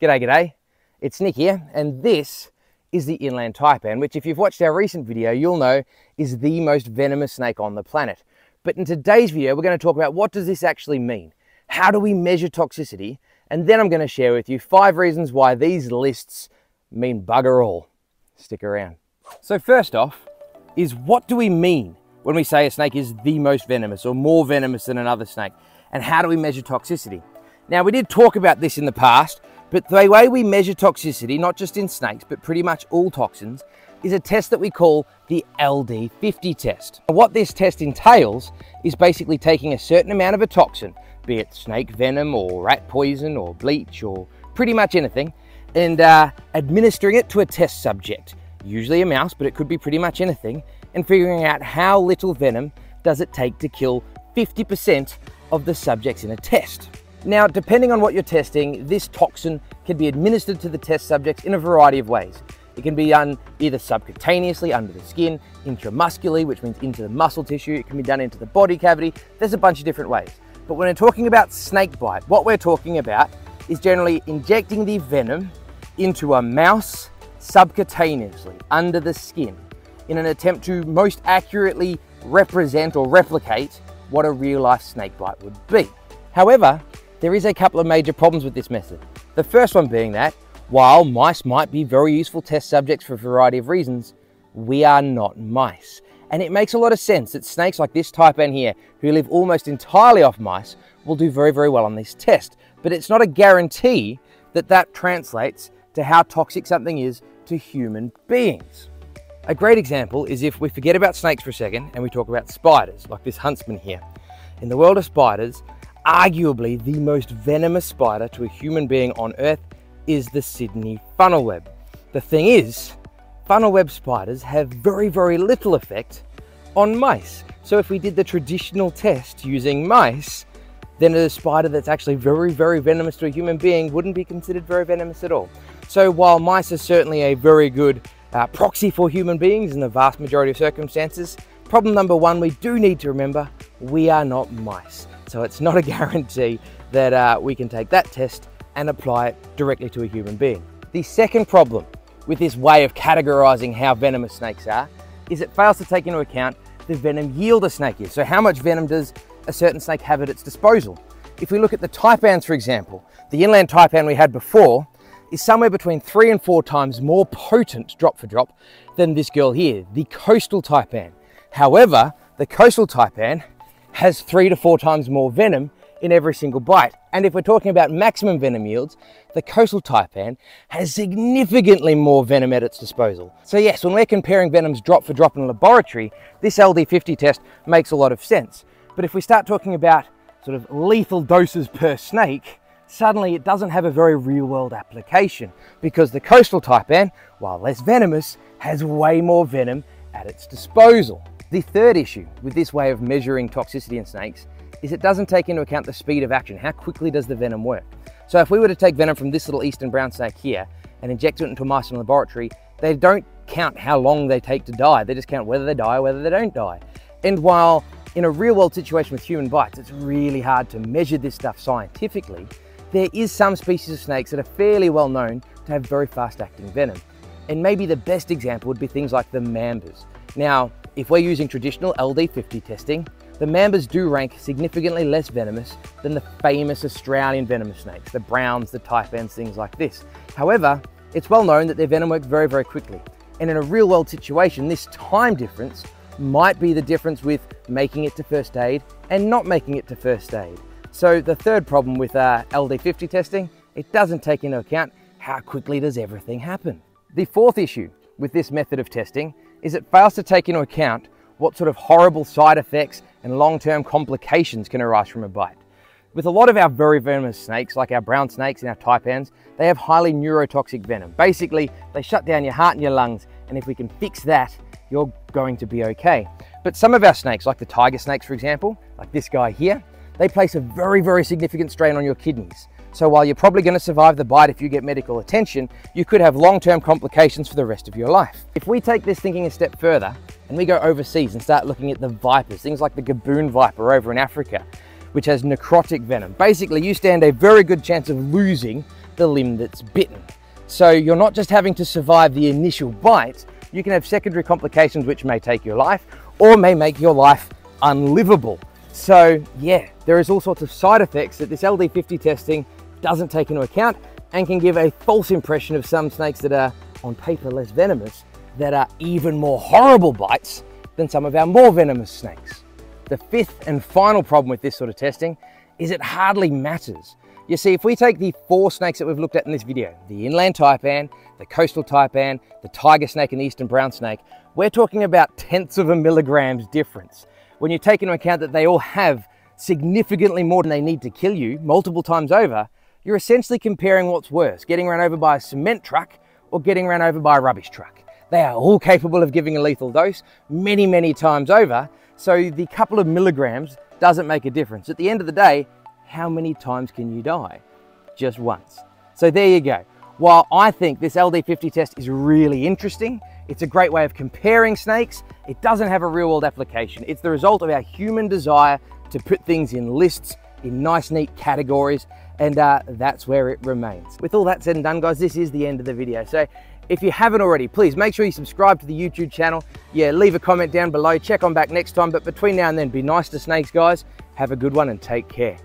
G'day, it's Nick here, and this is the Inland Taipan, which if you've watched our recent video, you'll know is the most venomous snake on the planet. But in today's video, we're going to talk about what does this actually mean? How do we measure toxicity? And then I'm going to share with you 5 reasons why these lists mean bugger all. Stick around. So first off is, what do we mean when we say a snake is the most venomous or more venomous than another snake? And how do we measure toxicity? Now, we did talk about this in the past, but the way we measure toxicity, not just in snakes, but pretty much all toxins, is a test that we call the LD50 test. And what this test entails is basically taking a certain amount of a toxin, be it snake venom or rat poison or bleach or pretty much anything, and administering it to a test subject, usually a mouse, but it could be pretty much anything, and figuring out how little venom does it take to kill 50% of the subjects in a test. Now, depending on what you're testing, this toxin can be administered to the test subjects in a variety of ways. It can be done either subcutaneously, under the skin, intramuscularly, which means into the muscle tissue. It can be done into the body cavity. There's a bunch of different ways. But when we're talking about snake bite, what we're talking about is generally injecting the venom into a mouse subcutaneously, under the skin, in an attempt to most accurately represent or replicate what a real-life snake bite would be. However, there is a couple of major problems with this method. The first one being that, while mice might be very useful test subjects for a variety of reasons, we are not mice. And it makes a lot of sense that snakes like this taipan here, who live almost entirely off mice, will do very, very well on this test. But it's not a guarantee that that translates to how toxic something is to human beings. A great example is if we forget about snakes for a second and we talk about spiders, like this huntsman here. In the world of spiders, arguably the most venomous spider to a human being on Earth is the Sydney funnel web. The thing is, funnel web spiders have very, very little effect on mice. So if we did the traditional test using mice, then a spider that's actually very, very venomous to a human being wouldn't be considered very venomous at all. So while mice are certainly a very good proxy for human beings in the vast majority of circumstances, problem number one we do need to remember, we are not mice. So it's not a guarantee that we can take that test and apply it directly to a human being. The second problem with this way of categorizing how venomous snakes are is it fails to take into account the venom yield a snake is. So how much venom does a certain snake have at its disposal? If we look at the taipans, for example, the Inland Taipan we had before is somewhere between 3 and 4 times more potent drop for drop than this girl here, the Coastal Taipan. However, the Coastal Taipan has 3 to 4 times more venom in every single bite. And if we're talking about maximum venom yields, the Coastal Taipan has significantly more venom at its disposal. So yes, when we're comparing venoms drop for drop in a laboratory, this LD50 test makes a lot of sense. But if we start talking about sort of lethal doses per snake, suddenly it doesn't have a very real world application, because the Coastal Taipan, while less venomous, has way more venom at its disposal. The third issue with this way of measuring toxicity in snakes is it doesn't take into account the speed of action. How quickly does the venom work? So if we were to take venom from this little Eastern brown snake here and inject it into a mice in the laboratory, they don't count how long they take to die. They just count whether they die or whether they don't die. And while in a real world situation with human bites, it's really hard to measure this stuff scientifically, there is some species of snakes that are fairly well known to have very fast acting venom. And maybe the best example would be things like the mambas. Now, if we're using traditional LD50 testing, the mambas do rank significantly less venomous than the famous Australian venomous snakes, the browns, the taipans, things like this. However, it's well known that their venom works very, very quickly. And in a real world situation, this time difference might be the difference with making it to first aid and not making it to first aid. So the third problem with LD50 testing, it doesn't take into account how quickly does everything happen. The fourth issue with this method of testing is it fails to take into account what sort of horrible side effects and long-term complications can arise from a bite. With a lot of our very venomous snakes, like our brown snakes and our taipans, they have highly neurotoxic venom. Basically, they shut down your heart and your lungs, and if we can fix that, you're going to be okay. But some of our snakes, like the tiger snakes, for example, like this guy here, they place a very, very significant strain on your kidneys. So while you're probably going to survive the bite if you get medical attention, you could have long-term complications for the rest of your life. If we take this thinking a step further and we go overseas and start looking at the vipers, things like the Gaboon viper over in Africa, which has necrotic venom. Basically, you stand a very good chance of losing the limb that's bitten. So you're not just having to survive the initial bite, you can have secondary complications which may take your life or may make your life unlivable. So yeah, there is all sorts of side effects that this LD50 testing doesn't take into account and can give a false impression of some snakes that are on paper less venomous, that are even more horrible bites than some of our more venomous snakes. The fifth and final problem with this sort of testing is it hardly matters. You see, if we take the four snakes that we've looked at in this video, the Inland Taipan, the Coastal Taipan, the tiger snake and the Eastern brown snake, we're talking about 0.1 milligrams difference. When you take into account that they all have significantly more than they need to kill you multiple times over, you're essentially comparing what's worse, getting run over by a cement truck or getting run over by a rubbish truck. They are all capable of giving a lethal dose many, many times over, so the couple of milligrams doesn't make a difference. At the end of the day, how many times can you die? Just once. So there you go. While I think this LD50 test is really interesting, it's a great way of comparing snakes, it doesn't have a real-world application. It's the result of our human desire to put things in lists, in nice, neat categories, and that's where it remains. With all that said and done, guys, this is the end of the video. So if you haven't already, please make sure you subscribe to the YouTube channel. Yeah, leave a comment down below, check on back next time, but between now and then, be nice to snakes, guys. Have a good one and take care.